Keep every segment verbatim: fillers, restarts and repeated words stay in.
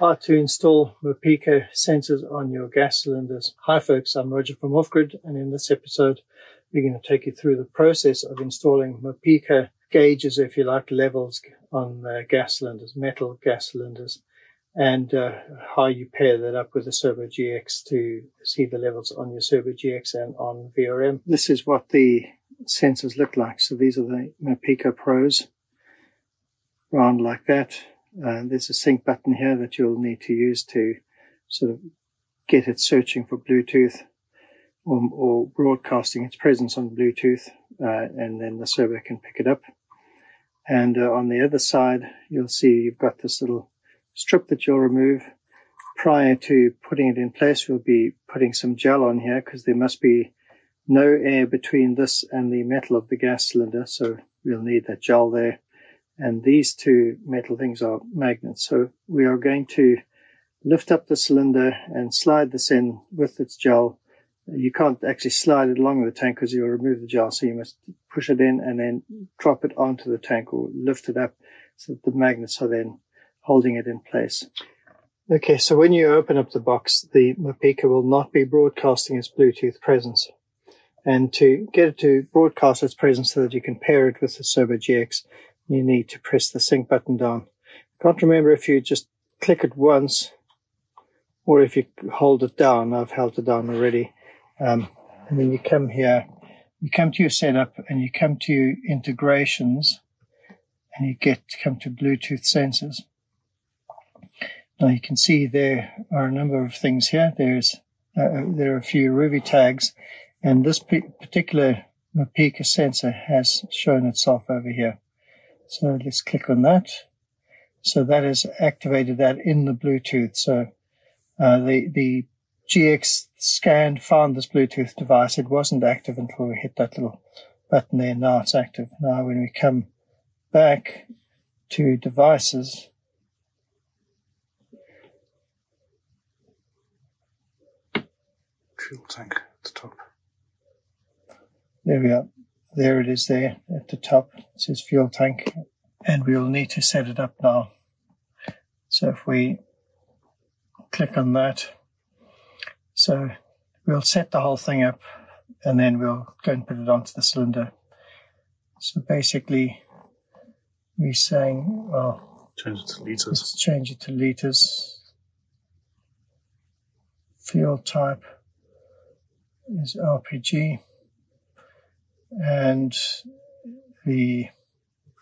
are to install Mopeka sensors on your gas cylinders. Hi folks, I'm Roger from Offgrid, and in this episode we're going to take you through the process of installing Mopeka gauges, if you like, levels on uh, gas cylinders, metal gas cylinders, and uh, how you pair that up with the Cerbo G X to see the levels on your Cerbo G X and on V R M. This is what the sensors look like. So these are the Mopeka Pros, round like that. Uh, there's a sync button here that you'll need to use to sort of get it searching for Bluetooth or, or broadcasting its presence on Bluetooth, uh, and then the server can pick it up. And uh, on the other side, you'll see you've got this little strip that you'll remove. Prior to putting it in place, we'll be putting some gel on here because there must be no air between this and the metal of the gas cylinder, so we'll need that gel there. And these two metal things are magnets. So we are going to lift up the cylinder and slide this in with its gel. You can't actually slide it along with the tank because you'll remove the gel. So you must push it in and then drop it onto the tank or lift it up so that the magnets are then holding it in place. Okay, so when you open up the box, the Mopeka will not be broadcasting its Bluetooth presence. And to get it to broadcast its presence so that you can pair it with the Cerbo G X, you need to press the sync button down. I can't remember if you just click it once or if you hold it down. I've held it down already. Um, and then you come here, you come to your setup and you come to your integrations and you get to come to Bluetooth sensors. Now you can see there are a number of things here. There's, uh, there are a few Ruby tags, and this particular Mopeka sensor has shown itself over here. So let's click on that. So that has activated that in the Bluetooth. So uh, the, the G X scan found this Bluetooth device. It wasn't active until we hit that little button there. Now it's active. Now when we come back to devices, fuel tank at the top. There we are. There it is there at the top. It says fuel tank. And we'll need to set it up now. So if we click on that, so we'll set the whole thing up and then we'll go and put it onto the cylinder. So basically we're saying, well, change it to liters. Let's change it to liters. Fuel type is R P G. And the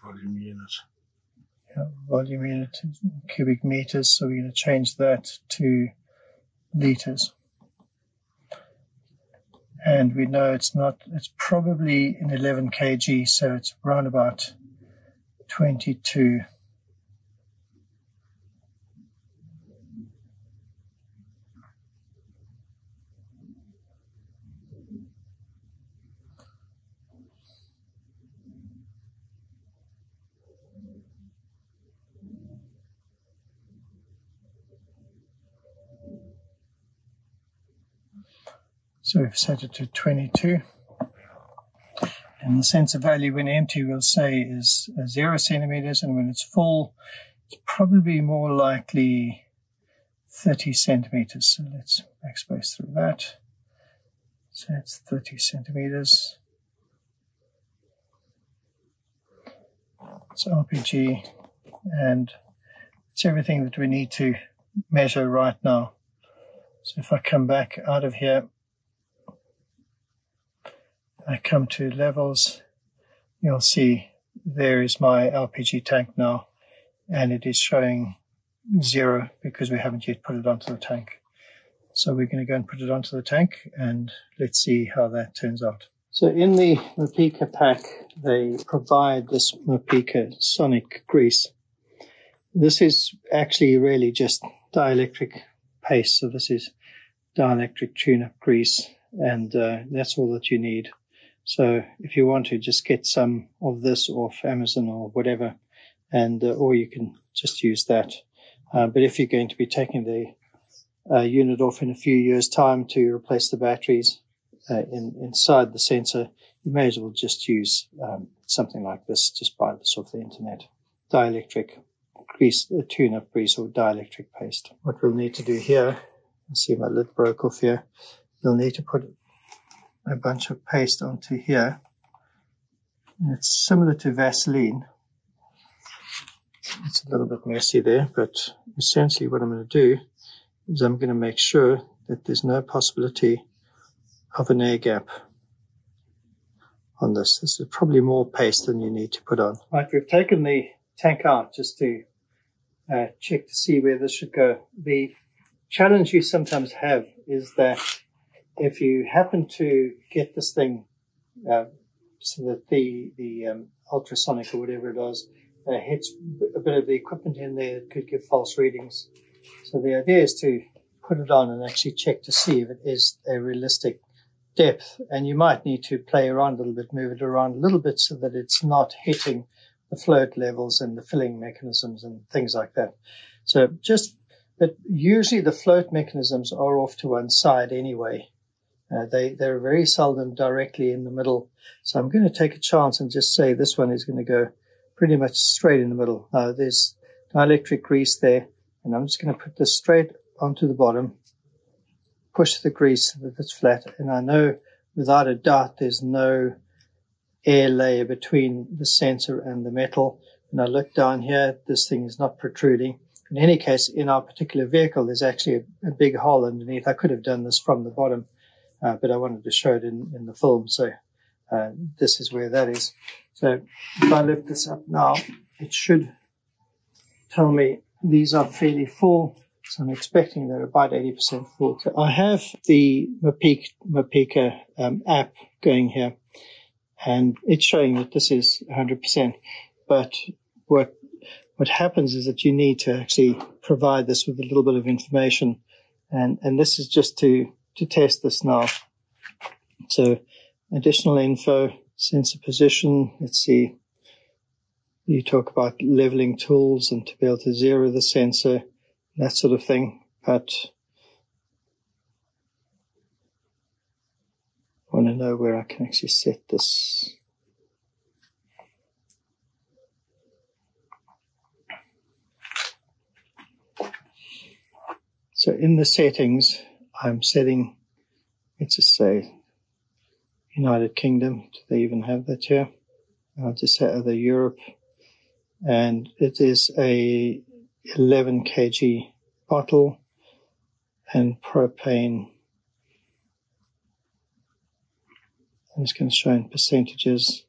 volume unit, yeah, volume unit is cubic meters, so we're going to change that to liters. And we know it's not; it's probably an eleven kilogram, so it's around about twenty-two. So we've set it to twenty-two, and the sensor value when empty we'll say is zero centimeters, and when it's full, it's probably more likely thirty centimeters. So let's backspace through that. So it's thirty centimeters. It's R P G, and it's everything that we need to measure right now. So if I come back out of here, I come to levels, you'll see there is my L P G tank now, and it is showing zero because we haven't yet put it onto the tank. So we're going to go and put it onto the tank and let's see how that turns out. So in the Mopeka pack, they provide this Mopeka sonic grease. This is actually really just dielectric paste. So this is dielectric tune-up grease, and uh, that's all that you need. So if you want to, just get some of this off Amazon or whatever, and uh, or you can just use that. Uh, but if you're going to be taking the uh, unit off in a few years' time to replace the batteries uh, in, inside the sensor, you may as well just use um, something like this. Just buy this off the internet. Dielectric crease, uh, tune-up grease or dielectric paste. What we'll need to do here, I see my lid broke off here, you'll need to put a bunch of paste onto here. And it's similar to Vaseline. It's a little bit messy there, but essentially what I'm going to do is I'm going to make sure that there's no possibility of an air gap on this. This is probably more paste than you need to put on. Right, we've taken the tank out just to uh, check to see where this should go. The challenge you sometimes have is that if you happen to get this thing uh, so that the, the um, ultrasonic or whatever it is uh, hits a bit of the equipment in there, it could give false readings. So the idea is to put it on and actually check to see if it is a realistic depth. And you might need to play around a little bit, move it around a little bit so that it's not hitting the float levels and the filling mechanisms and things like that. So just, but usually the float mechanisms are off to one side anyway. Uh, they, they're very seldom directly in the middle. So I'm going to take a chance and just say this one is going to go pretty much straight in the middle. Now there's dielectric grease there, and I'm just going to put this straight onto the bottom, push the grease so that it's flat, and I know without a doubt there's no air layer between the sensor and the metal. And I look down here, this thing is not protruding. In any case, in our particular vehicle, there's actually a, a big hole underneath. I could have done this from the bottom, uh, but I wanted to show it in, in the film, so uh, this is where that is. So if I lift this up now, it should tell me these are fairly full. So I'm expecting they're about eighty percent full. So I have the Mopeka, Mopeka um, app going here, and it's showing that this is one hundred percent. But what what happens is that you need to actually provide this with a little bit of information, and and this is just to to test this now. So additional info, sensor position. Let's see. You talk about leveling tools and to be able to zero the sensor, that sort of thing, but I want to know where I can actually set this. So in the settings, I'm setting, let's just say United Kingdom. Do they even have that here? I'll just say other Europe. And it is a eleven kilogram bottle and propane. I'm just going to show in percentages.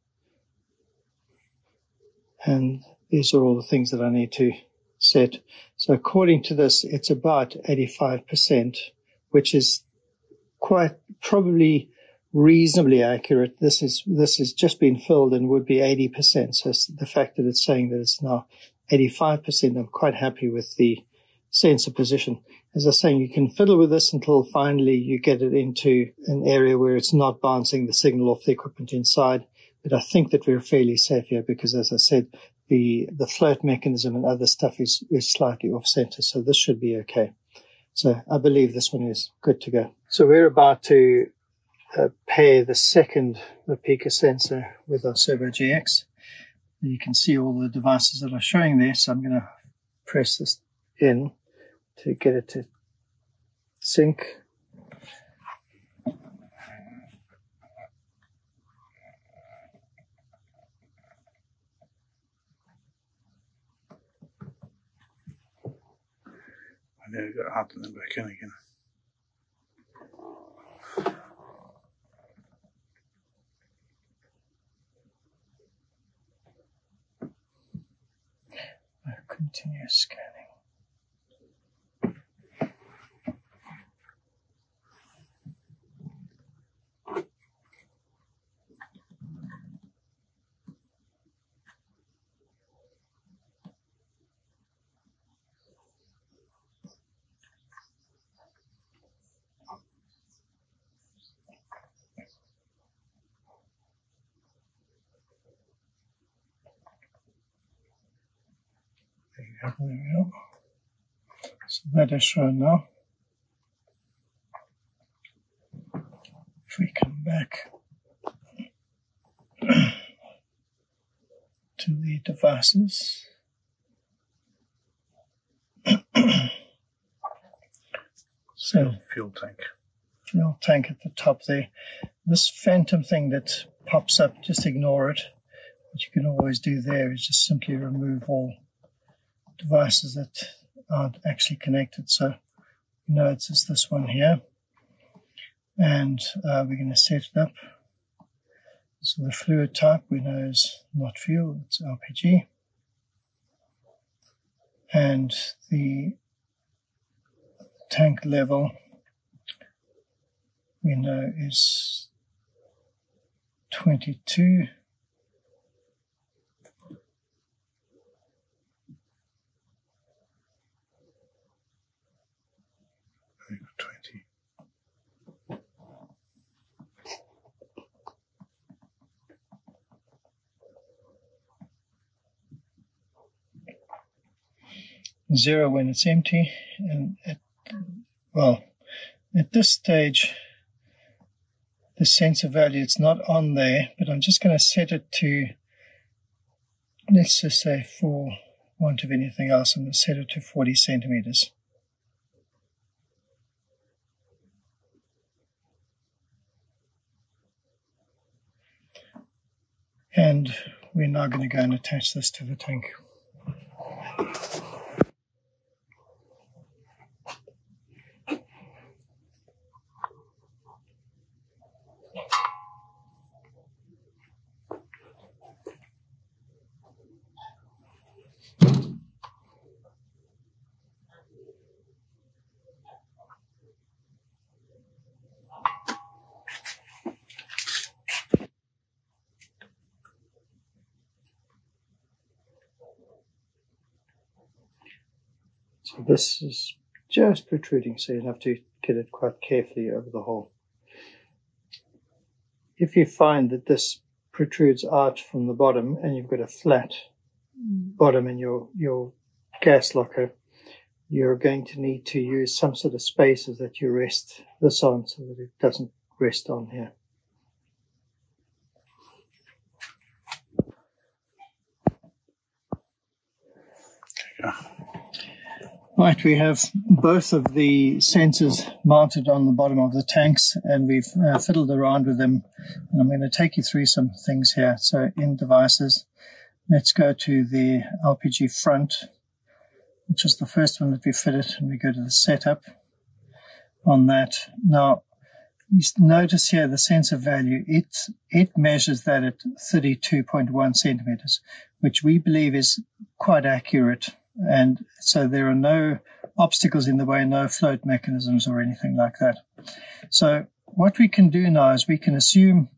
And these are all the things that I need to set. So according to this, it's about eighty-five percent, which is quite probably reasonably accurate. This is this has just been filled and would be eighty percent. So the fact that it's saying that it's now eighty-five percent, I'm quite happy with the sensor position. As I was saying, you can fiddle with this until finally you get it into an area where it's not bouncing the signal off the equipment inside. But I think that we're fairly safe here because, as I said, the the float mechanism and other stuff is is slightly off center. So this should be okay. So I believe this one is good to go. So we're about to Uh, pair the second Mopeka sensor with our Cerbo G X. You can see all the devices that are showing there, so I'm going to press this in to get it to sync. I never got out and then back in again. Continue scanning. There we go. So that is shown now. If we come back to the devices, So fuel tank. Fuel tank at the top there. This phantom thing that pops up, just ignore it. What you can always do there is just simply remove all devices that aren't actually connected. So we know it's just this one here. And uh, we're going to set it up. So the fluid type we know is not fuel, it's L P G. And the tank level we know is twenty-two. Zero when it's empty, and at, well, at this stage, the sensor value, it's not on there, but I'm just going to set it to, let's just say for want of anything else, I'm going to set it to forty centimeters. And we're now going to go and attach this to the tank. So this is just protruding, so you'll have to get it quite carefully over the hole. If you find that this protrudes out from the bottom and you've got a flat bottom in your, your gas locker, you're going to need to use some sort of spacers that you rest this on so that it doesn't rest on here. Right, we have both of the sensors mounted on the bottom of the tanks, and we've uh, fiddled around with them. And I'm going to take you through some things here. So in devices, let's go to the L P G front, which is the first one that we fitted, and we go to the setup on that. Now, you notice here the sensor value, it, it measures that at thirty-two point one centimeters, which we believe is quite accurate. And so there are no obstacles in the way, no float mechanisms or anything like that. So what we can do now is we can assume,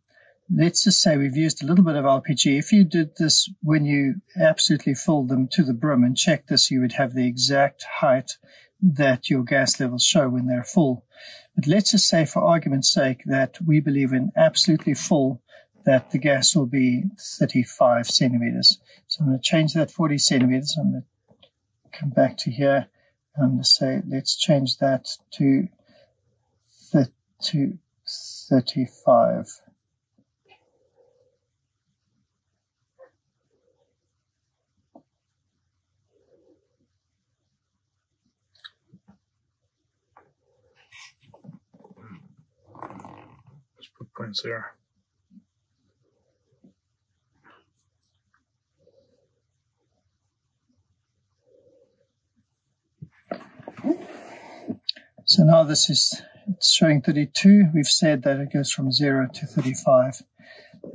let's just say we've used a little bit of L P G. If you did this when you absolutely filled them to the brim and checked this, you would have the exact height that your gas levels show when they're full. But let's just say for argument's sake that we believe in absolutely full, that the gas will be thirty-five centimeters. So I'm going to change that forty centimeters. I'm going to come back to here and say, let's change that to, th to thirty-five. Let's put points there. So now this is, it's showing thirty-two. We've said that it goes from zero to thirty-five.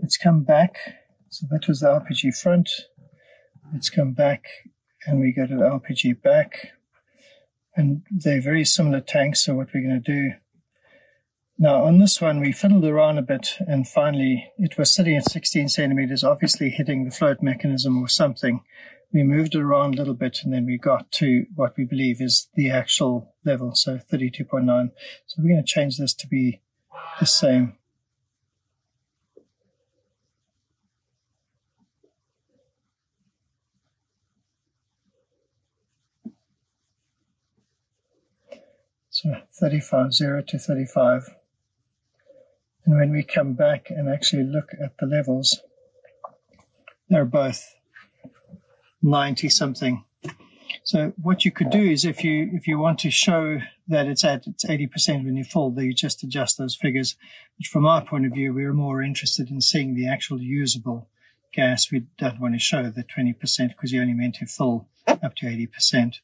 Let's come back. So that was the L P G front. Let's come back and we go to the L P G back. And they're very similar tanks. So what we're going to do now on this one, we fiddled around a bit and finally it was sitting at sixteen centimeters, obviously hitting the float mechanism or something. We moved it around a little bit and then we got to what we believe is the actual level, so thirty-two point nine. So we're going to change this to be the same. So thirty-five, zero to thirty-five. And when we come back and actually look at the levels, they're both ninety something. So what you could do is if you if you want to show that it's at it's eighty percent when you fold, then you just adjust those figures, which from our point of view, we're more interested in seeing the actual usable gas. We don't want to show the twenty percent because you're only meant to fill up to eighty percent.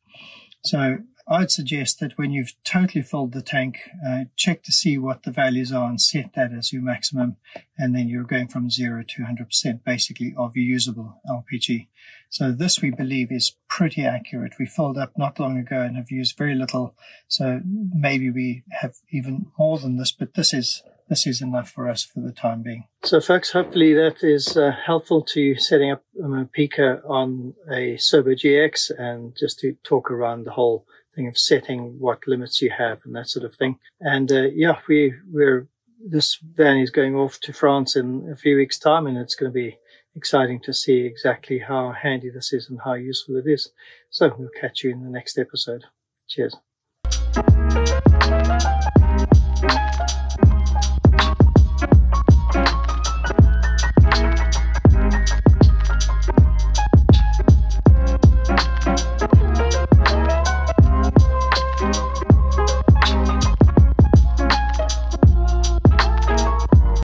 So I'd suggest that when you've totally filled the tank, uh, check to see what the values are and set that as your maximum. And then you're going from zero to one hundred percent basically of your usable L P G. So this we believe is pretty accurate. We filled up not long ago and have used very little. So maybe we have even more than this, but this is This is enough for us for the time being. So folks, hopefully that is uh, helpful to you setting up a Mopeka on a Cerbo G X and just to talk around the whole thing of setting what limits you have and that sort of thing. And uh, yeah, we, we're, this van is going off to France in a few weeks' time, and it's going to be exciting to see exactly how handy this is and how useful it is. So we'll catch you in the next episode. Cheers.